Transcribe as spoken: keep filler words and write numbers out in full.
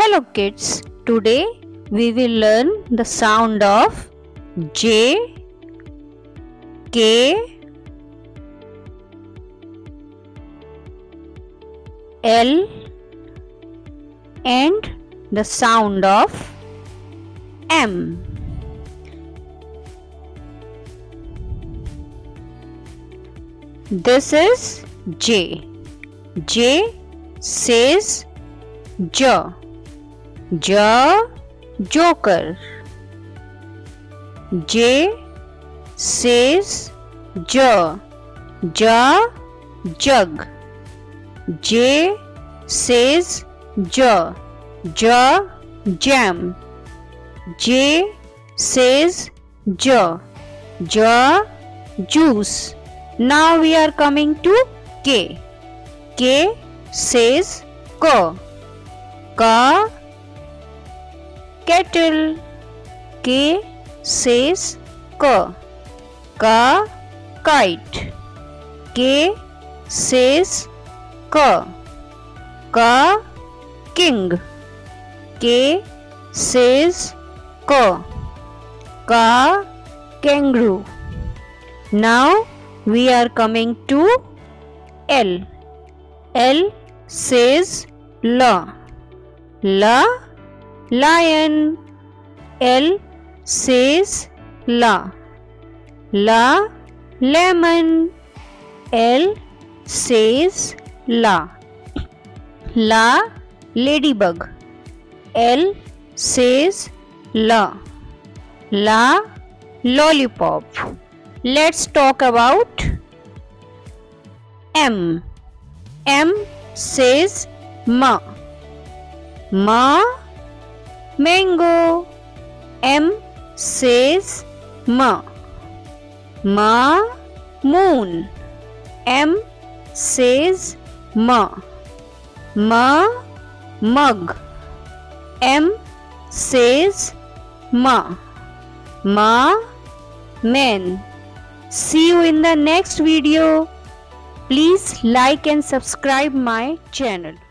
Hello kids, today we will learn the sound of J, K, L and the sound of M. This is J. J says J. J, joker. J says J. J, jug. J says J. J, jam. J says J. J, juice. Now we are coming to K. K says K. K, kettle. K says K. K, kite. K says K. K, king. K says K. K, kangaroo. Now we are coming to L. L says L. L, lion. L says L. L, lemon. L says L. L, ladybug. L says L. L, lollipop. Let's talk about M. M says M. M, mango. M says M. M, moon. M says M. M, mug. M says M. M, man. See you in the next video. Please like and subscribe my channel.